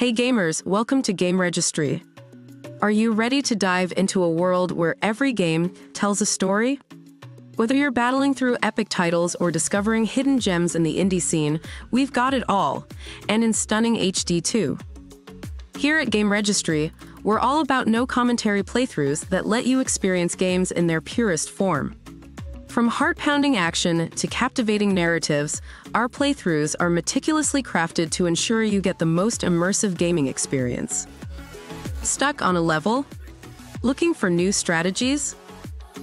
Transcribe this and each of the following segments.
Hey gamers, welcome to Game Registry. Are you ready to dive into a world where every game tells a story? Whether you're battling through epic titles or discovering hidden gems in the indie scene, we've got it all, and in stunning HD too. Here at Game Registry, we're all about no-commentary playthroughs that let you experience games in their purest form. From heart-pounding action to captivating narratives, our playthroughs are meticulously crafted to ensure you get the most immersive gaming experience. Stuck on a level? Looking for new strategies?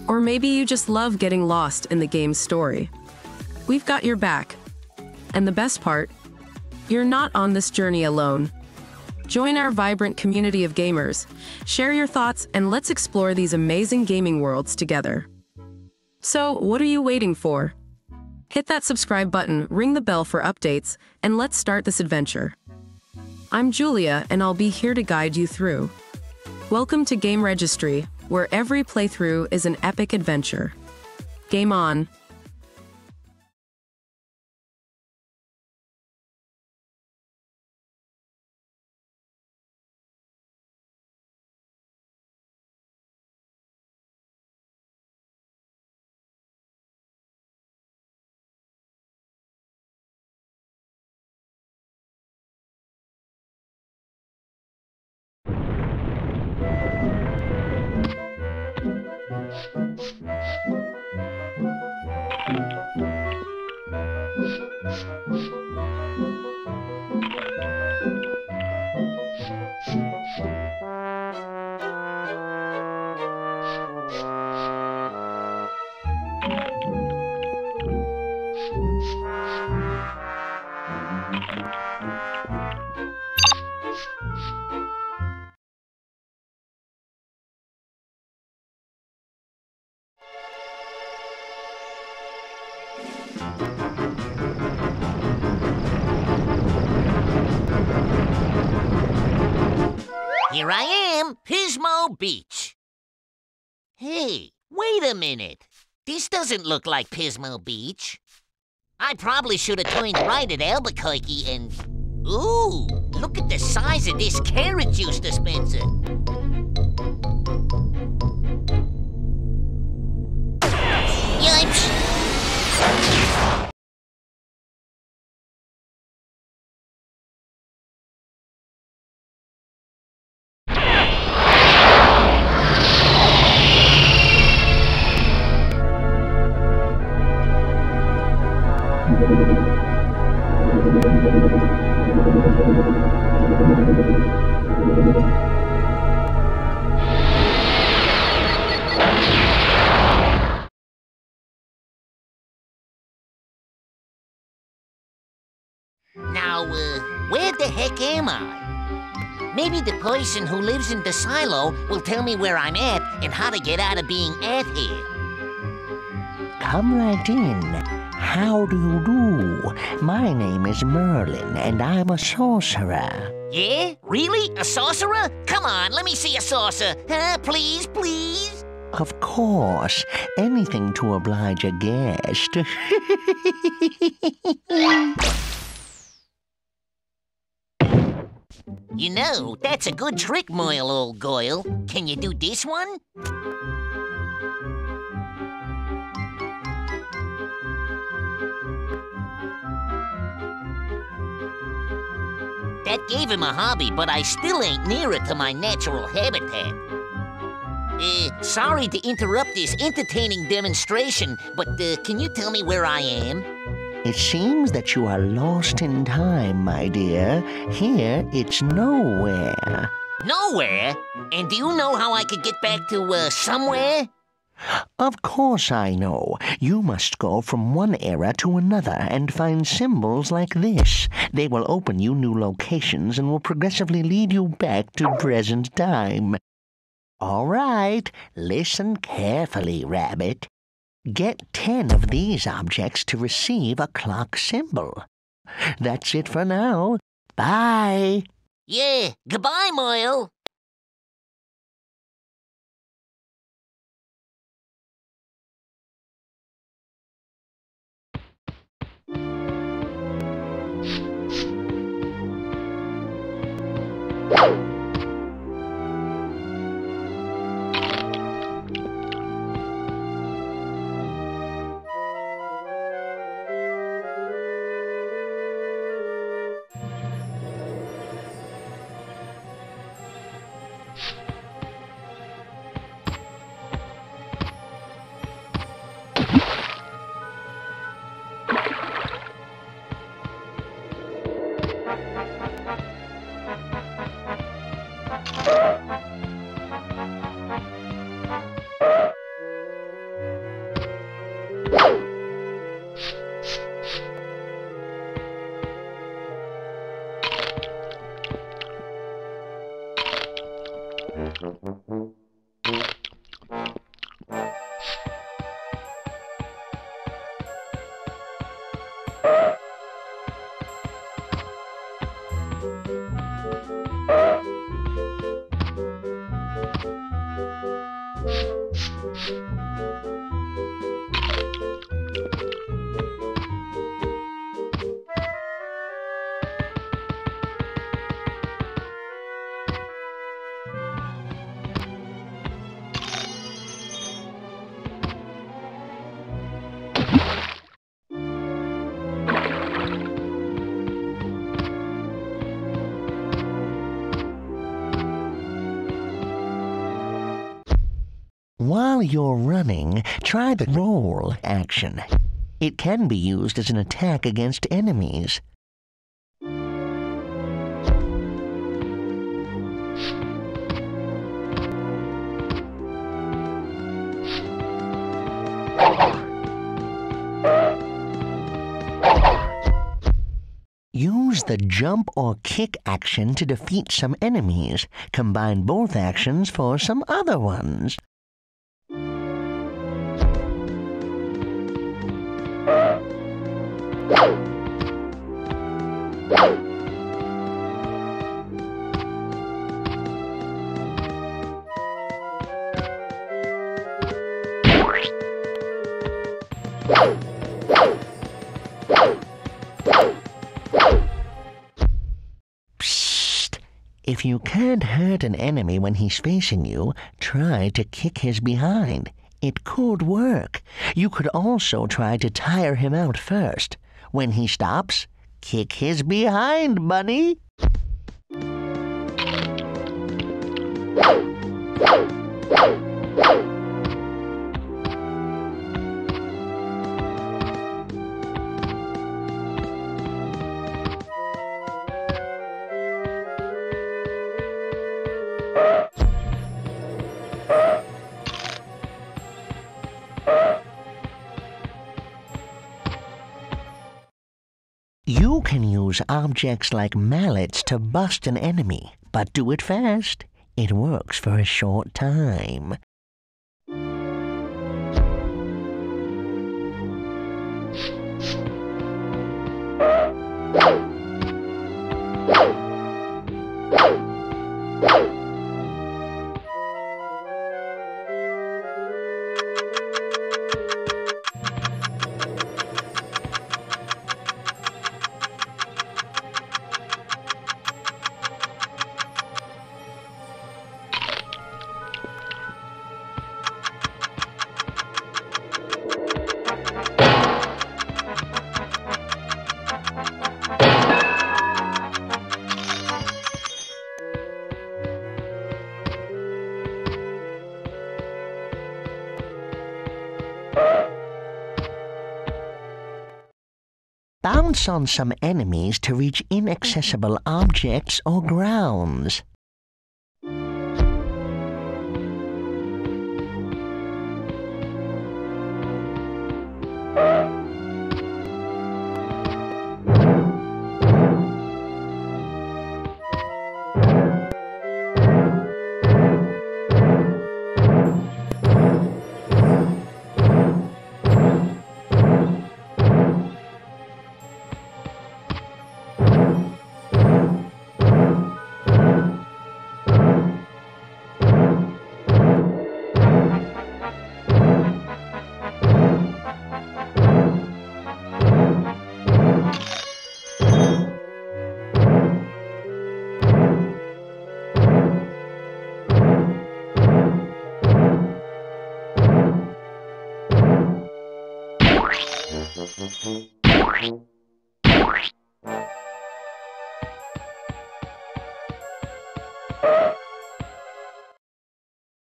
Or maybe you just love getting lost in the game's story. We've got your back. And the best part? You're not on this journey alone. Join our vibrant community of gamers, share your thoughts, and let's explore these amazing gaming worlds together. So, what are you waiting for? Hit that subscribe button, ring the bell for updates, and let's start this adventure. I'm Julia, and I'll be here to guide you through. Welcome to Game Registry, where every playthrough is an epic adventure. Game on! Here I am, Pismo Beach. Hey, wait a minute. This doesn't look like Pismo Beach. I probably should have turned right at Albuquerque and... Ooh, look at the size of this carrot juice dispenser. Yipes! Now, where the heck am I? Maybe the person who lives in the silo will tell me where I'm at and how to get out of being at here. Come right in. How do you do? My name is Merlin, and I'm a sorcerer. Yeah? Really? A sorcerer? Come on, let me see a saucer. Huh? Please, please? Of course. Anything to oblige a guest. You know, that's a good trick, Moyle, old Goyle. Can you do this one? That gave him a hobby, but I still ain't nearer to my natural habitat. Sorry to interrupt this entertaining demonstration, but can you tell me where I am? It seems that you are lost in time, my dear. Here, it's nowhere. Nowhere? And do you know how I could get back to, somewhere? Of course I know. You must go from one era to another and find symbols like this. They will open you new locations and will progressively lead you back to present time. All right, listen carefully, Rabbit. Get 10 of these objects to receive a clock symbol. That's it for now. Bye. Yeah, goodbye, Moyle. While you're running, try the roll action. It can be used as an attack against enemies. Use the jump or kick action to defeat some enemies. Combine both actions for some other ones. If you can't hurt an enemy when he's facing you, try to kick his behind. It could work. You could also try to tire him out first. When he stops, kick his behind, bunny. You can use objects like mallets to bust an enemy, but do it fast. It works for a short time. Bounce on some enemies to reach inaccessible objects or grounds.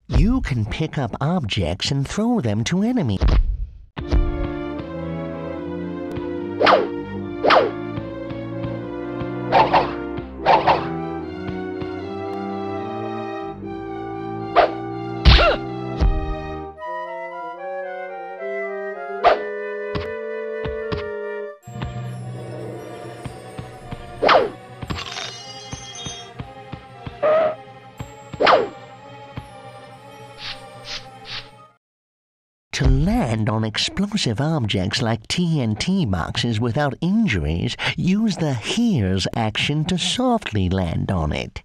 You can pick up objects and throw them to enemies. To land on explosive objects like TNT boxes without injuries, use the Here's action to softly land on it.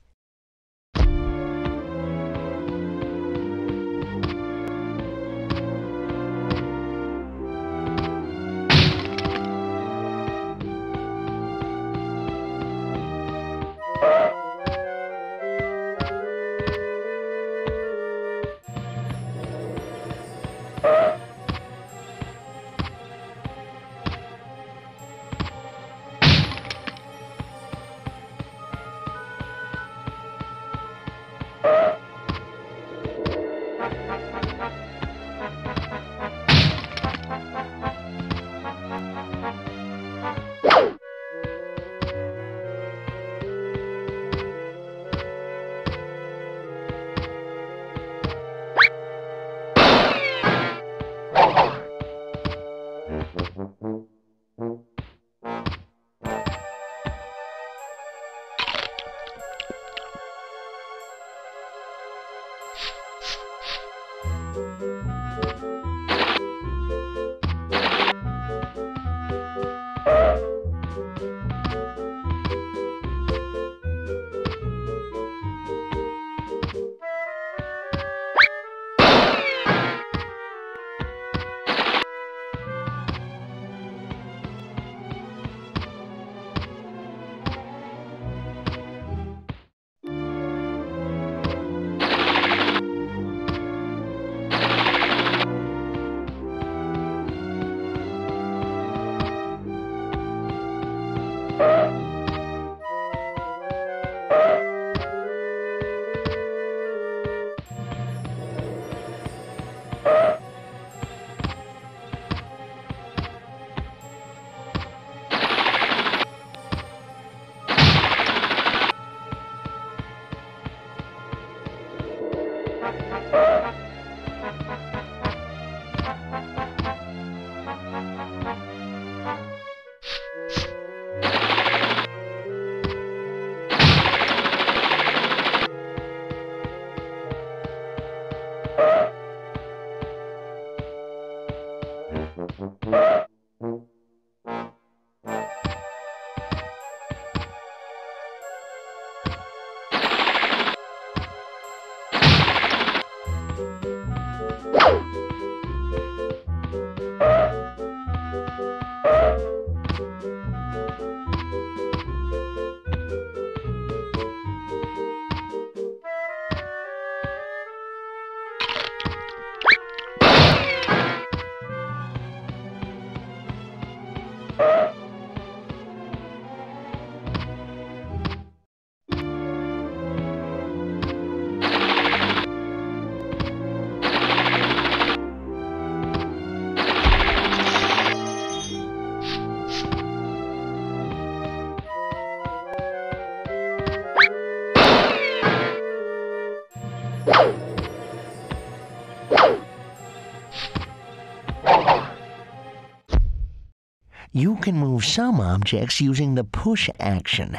You can move some objects using the push action.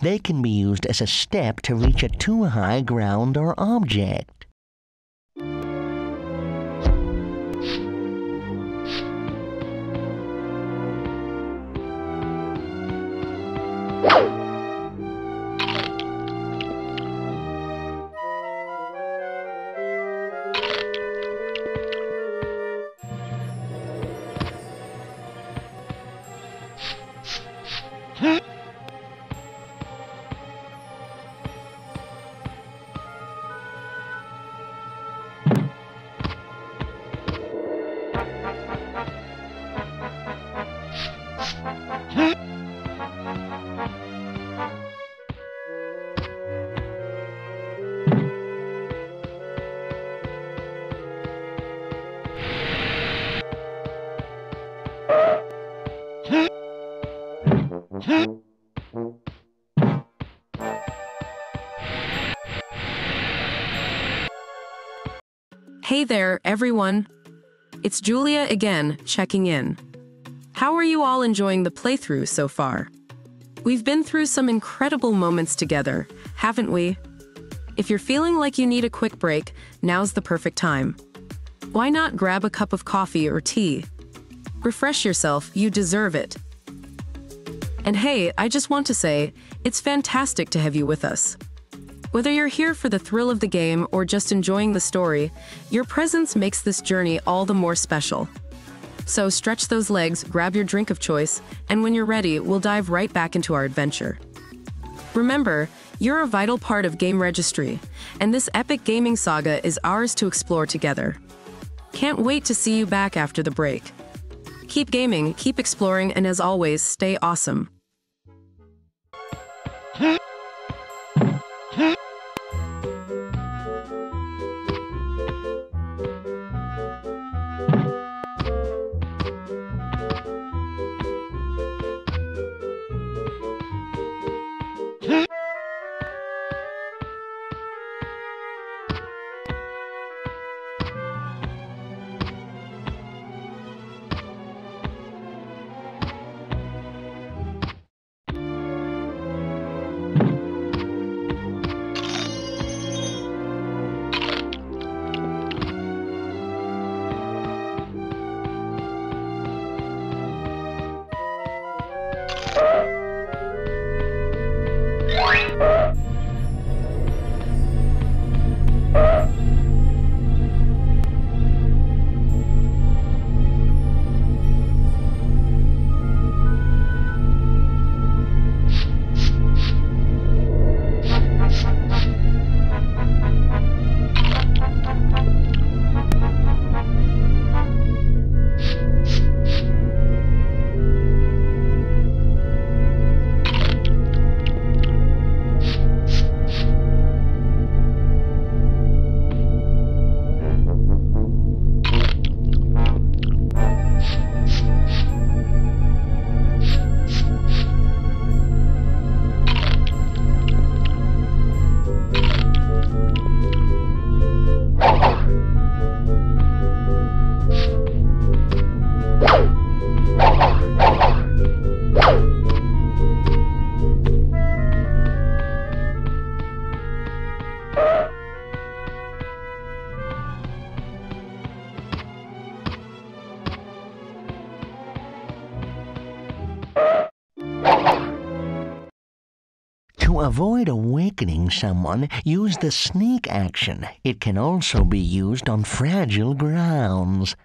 They can be used as a step to reach a too high ground or object. Hey there, everyone. It's Julia again, checking in. How are you all enjoying the playthrough so far? We've been through some incredible moments together, haven't we? If you're feeling like you need a quick break, now's the perfect time. Why not grab a cup of coffee or tea? Refresh yourself, you deserve it. And hey, I just want to say, it's fantastic to have you with us. Whether you're here for the thrill of the game or just enjoying the story, your presence makes this journey all the more special. So stretch those legs, grab your drink of choice, and when you're ready, we'll dive right back into our adventure. Remember, you're a vital part of Game Registry, and this epic gaming saga is ours to explore together. Can't wait to see you back after the break. Keep gaming, keep exploring, and as always, stay awesome. To avoid awakening someone, use the sneak action. It can also be used on fragile grounds.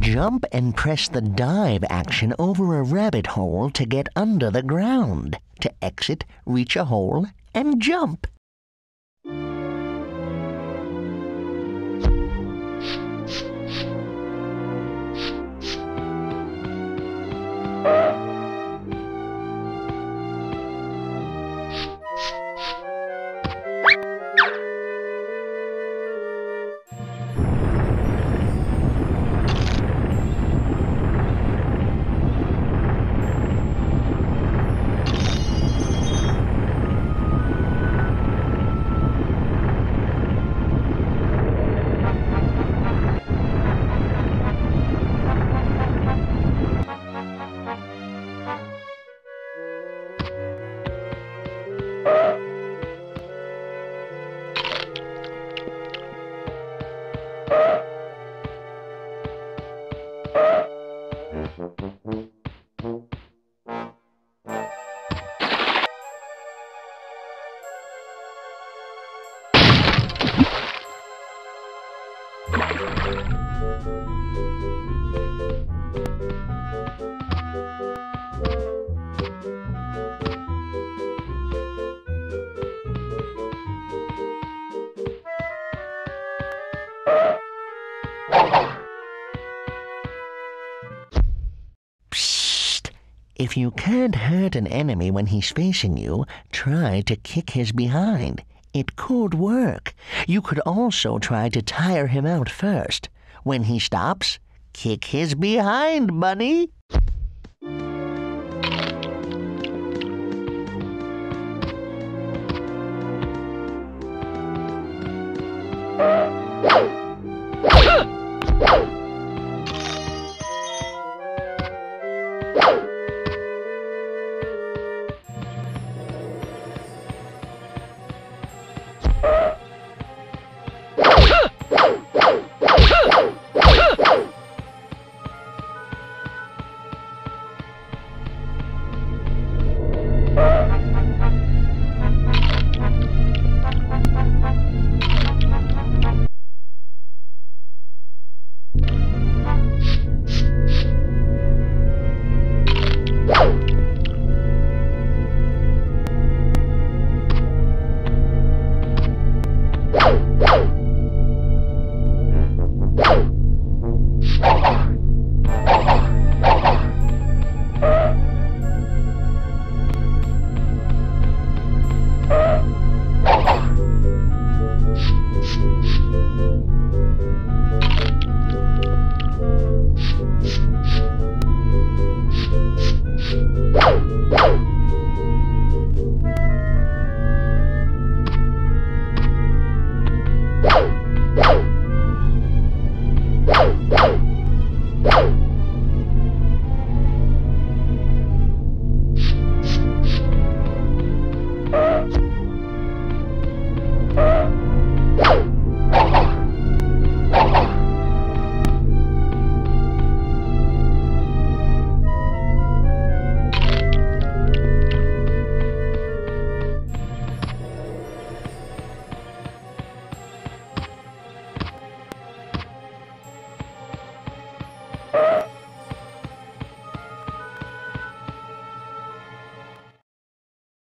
Jump and press the dive action over a rabbit hole to get under the ground. To exit, reach a hole, and jump. If you can't hurt an enemy when he's facing you, try to kick his behind. It could work. You could also try to tire him out first. When he stops, kick his behind, bunny.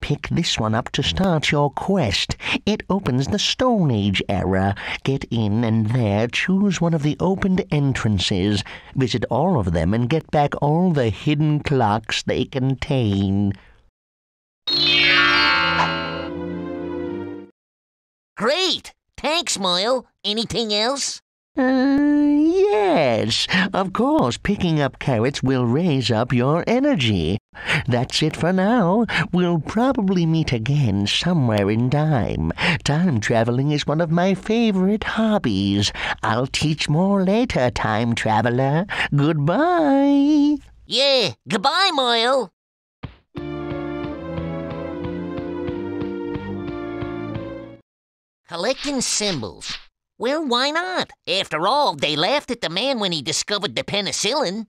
Pick this one up to start your quest. It opens the Stone Age era. Get in and there choose one of the opened entrances. Visit all of them and get back all the hidden clocks they contain. Great! Thanks, Moyle. Anything else? Yes. Of course, picking up carrots will raise up your energy. That's it for now. We'll probably meet again somewhere in time. Time traveling is one of my favorite hobbies. I'll teach more later, time traveler. Goodbye. Yeah, goodbye, Moyle. Collecting symbols. Well, why not? After all, they laughed at the man when he discovered the penicillin.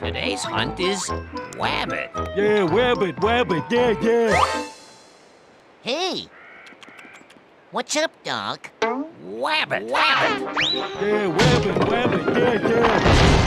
Today's hunt is Wabbit. Yeah, Wabbit, Wabbit, yeah, yeah. Hey, what's up, Doc? Wabbit, Wabbit. Yeah, Wabbit, Wabbit, yeah, yeah.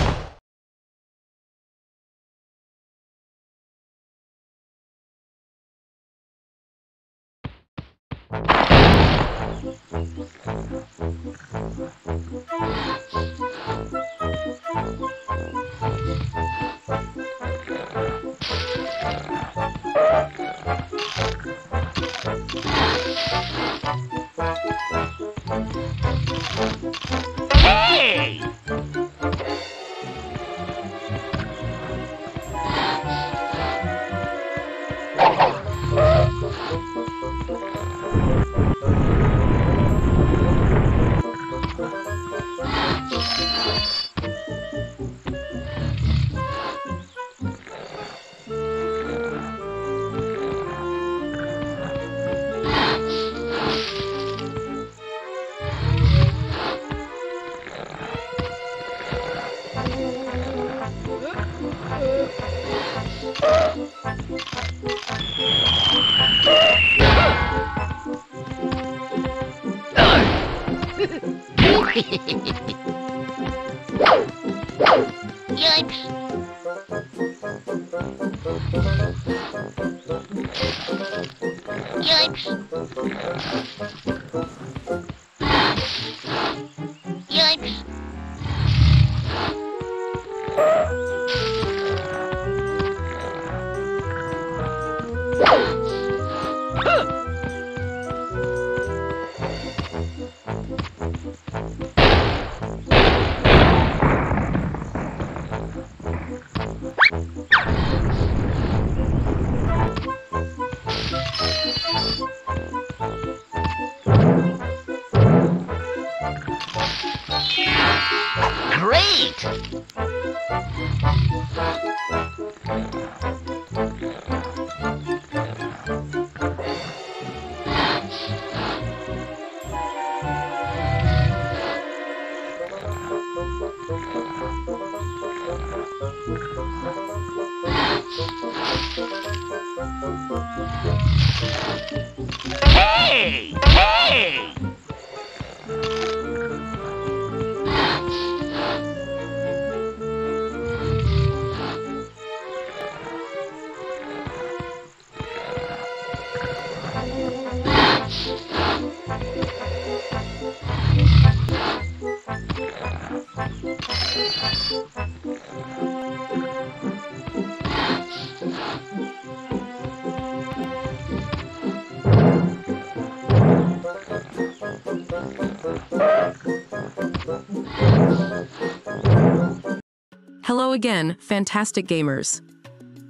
Hello again, fantastic gamers.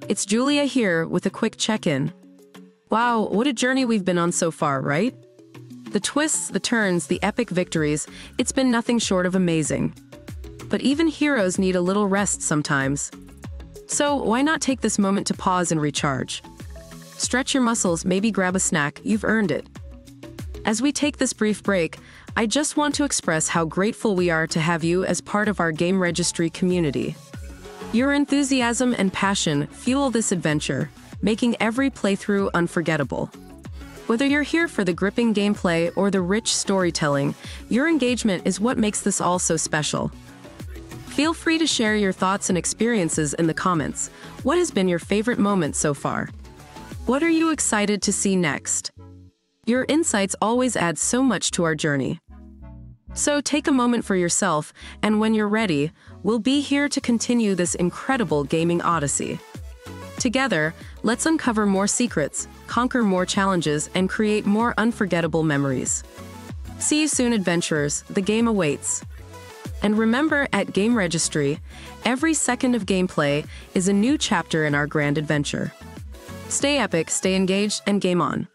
It's Julia here with a quick check-in. Wow, what a journey we've been on so far, right? The twists, the turns, the epic victories, it's been nothing short of amazing. But even heroes need a little rest sometimes. So why not take this moment to pause and recharge? Stretch your muscles, maybe grab a snack, you've earned it. As we take this brief break, I just want to express how grateful we are to have you as part of our Game Registry community. Your enthusiasm and passion fuel this adventure, making every playthrough unforgettable. Whether you're here for the gripping gameplay or the rich storytelling, your engagement is what makes this all so special. Feel free to share your thoughts and experiences in the comments. What has been your favorite moment so far? What are you excited to see next? Your insights always add so much to our journey. So take a moment for yourself, and when you're ready, we'll be here to continue this incredible gaming odyssey. Together, let's uncover more secrets, conquer more challenges, and create more unforgettable memories. See you soon, adventurers, the game awaits. And remember, at Game Registry, every second of gameplay is a new chapter in our grand adventure. Stay epic, stay engaged, and game on.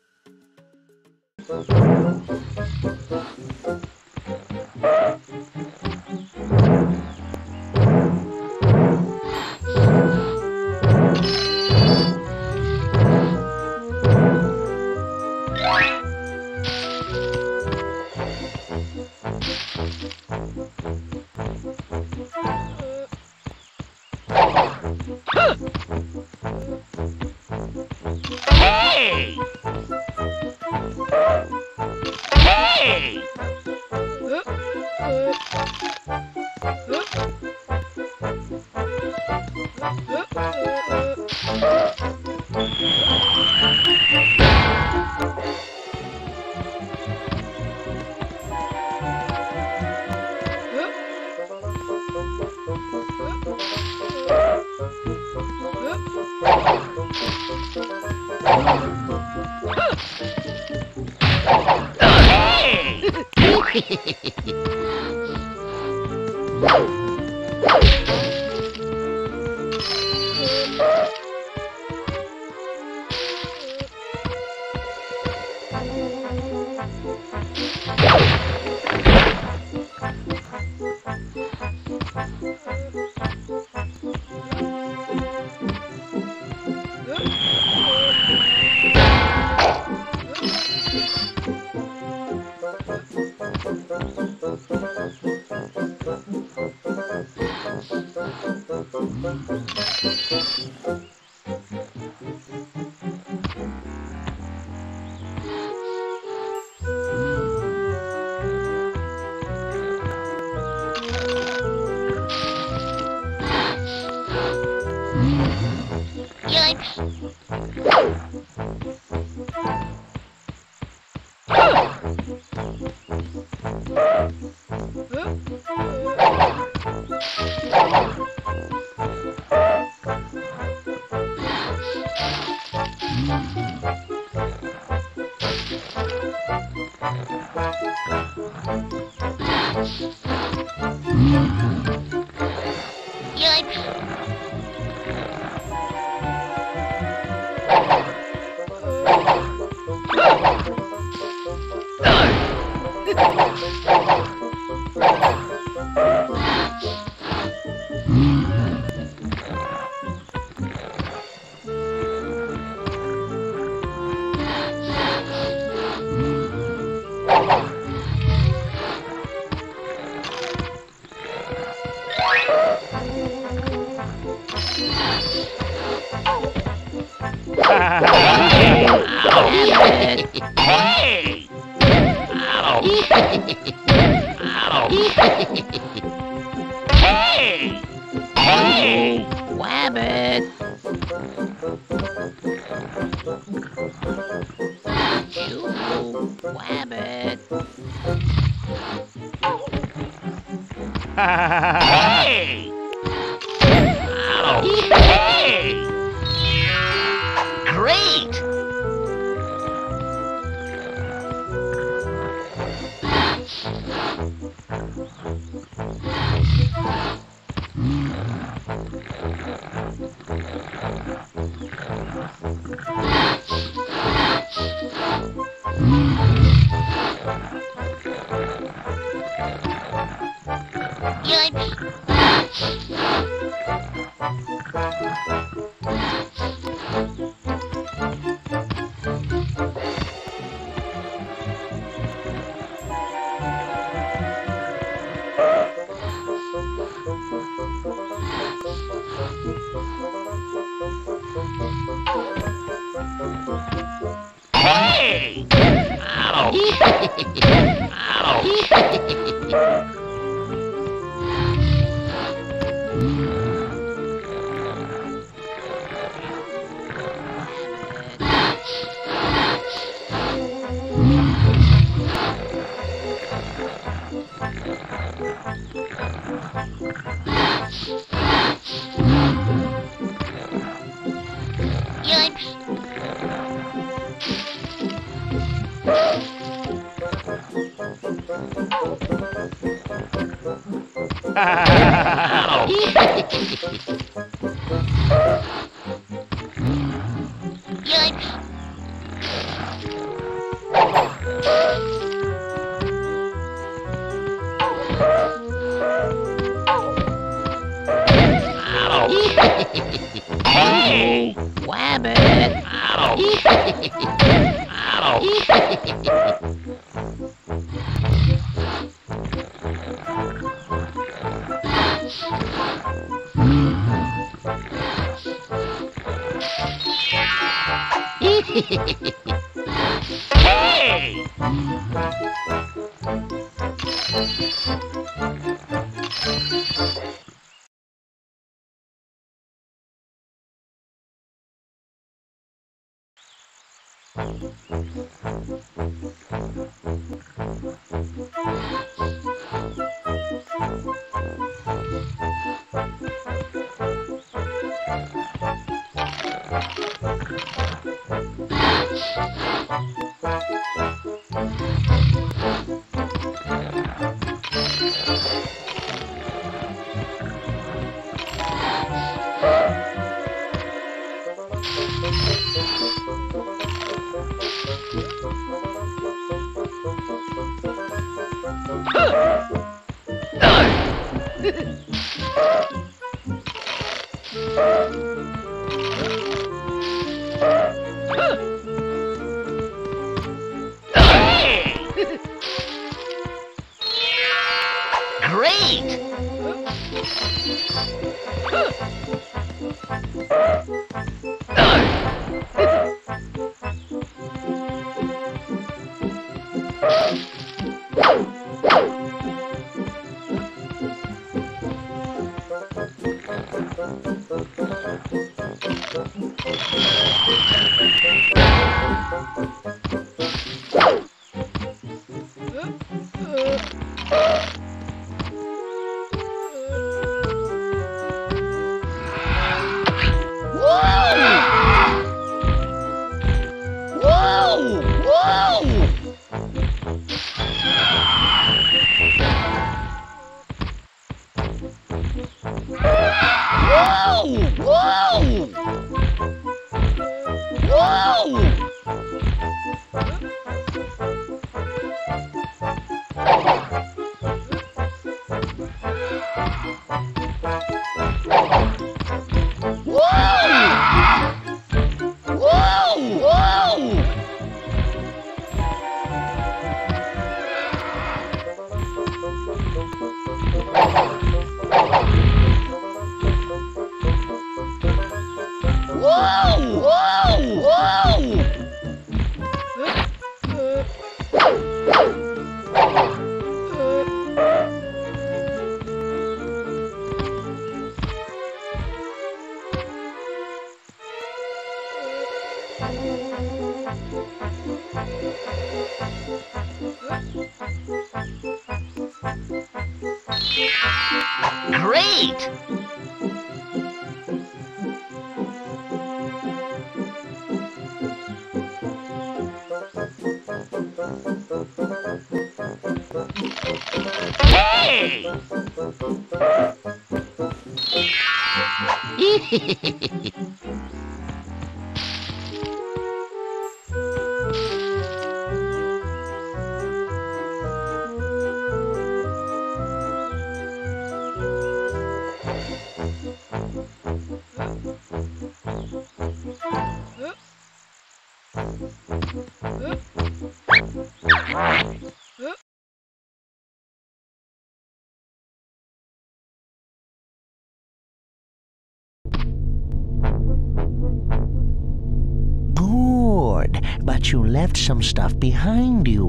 But you left some stuff behind you.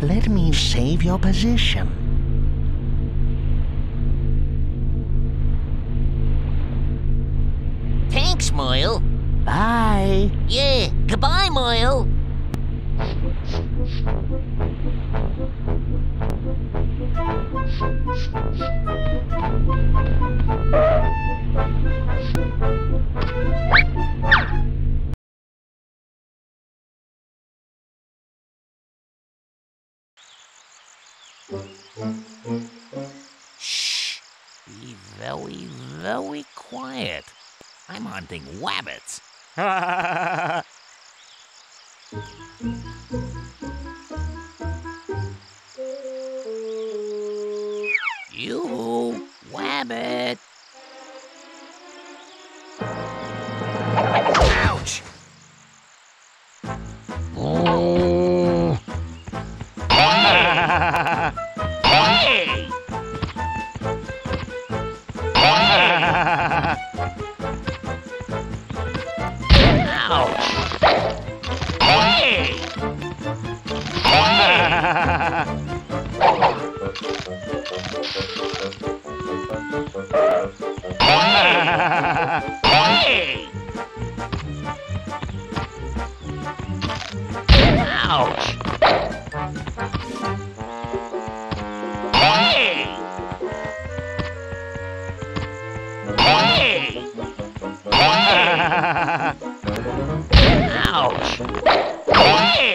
Let me save your position. Thanks, Moyle. Bye. Yeah, goodbye, Moyle. Shh! Be very, very quiet. I'm hunting wabbits. Ha! You wabbit! Ouch! Oh. Hey! Hey! Ouch! Hey! Hey! Hey! Ouch! Hey! Hey! Hey! Ouch! Hey!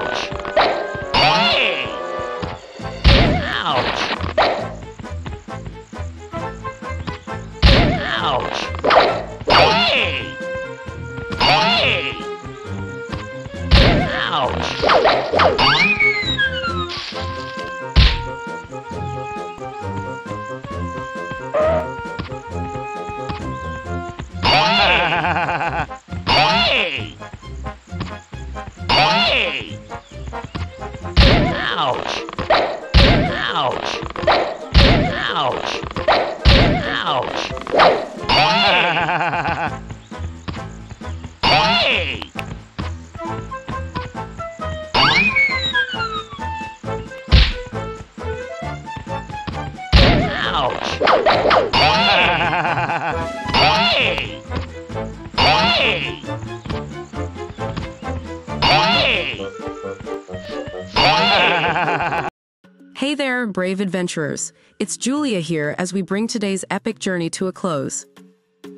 Ouch. Hey! Ouch. Ouch. Hey! Hey! Ouch. Hey! Hey! Ouch! Ouch! Ouch! Ouch! Hey! Hey! Ouch! Hey! Hey! Hey! Hey! Hey! Hey there, brave adventurers. It's Julia here as we bring today's epic journey to a close.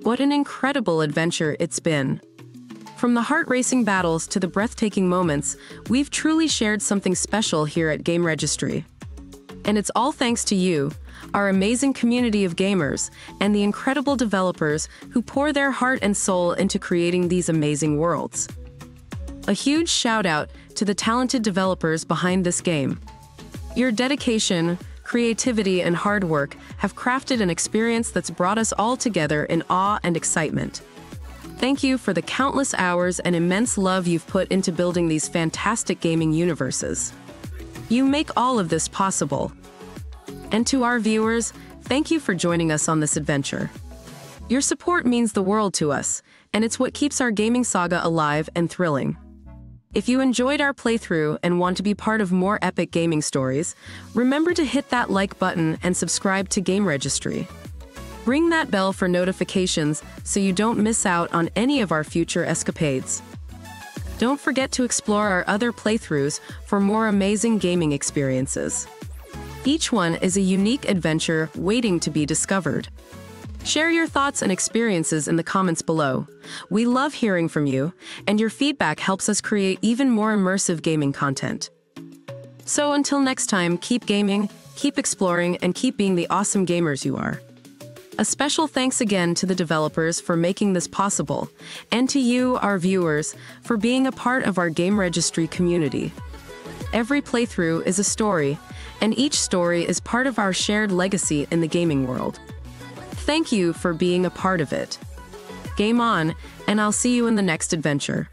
What an incredible adventure it's been. From the heart-racing battles to the breathtaking moments, we've truly shared something special here at Game Registry. And it's all thanks to you, our amazing community of gamers, and the incredible developers who pour their heart and soul into creating these amazing worlds. A huge shout out to the talented developers behind this game. Your dedication, creativity, and hard work have crafted an experience that's brought us all together in awe and excitement. Thank you for the countless hours and immense love you've put into building these fantastic gaming universes. You make all of this possible. And to our viewers, thank you for joining us on this adventure. Your support means the world to us, and it's what keeps our gaming saga alive and thrilling. If you enjoyed our playthrough and want to be part of more epic gaming stories, remember to hit that like button and subscribe to Game Registry. Ring that bell for notifications so you don't miss out on any of our future escapades. Don't forget to explore our other playthroughs for more amazing gaming experiences. Each one is a unique adventure waiting to be discovered. Share your thoughts and experiences in the comments below. We love hearing from you, and your feedback helps us create even more immersive gaming content. So until next time, keep gaming, keep exploring, and keep being the awesome gamers you are. A special thanks again to the developers for making this possible, and to you, our viewers, for being a part of our Game Registry community. Every playthrough is a story, and each story is part of our shared legacy in the gaming world. Thank you for being a part of it. Game on, and I'll see you in the next adventure.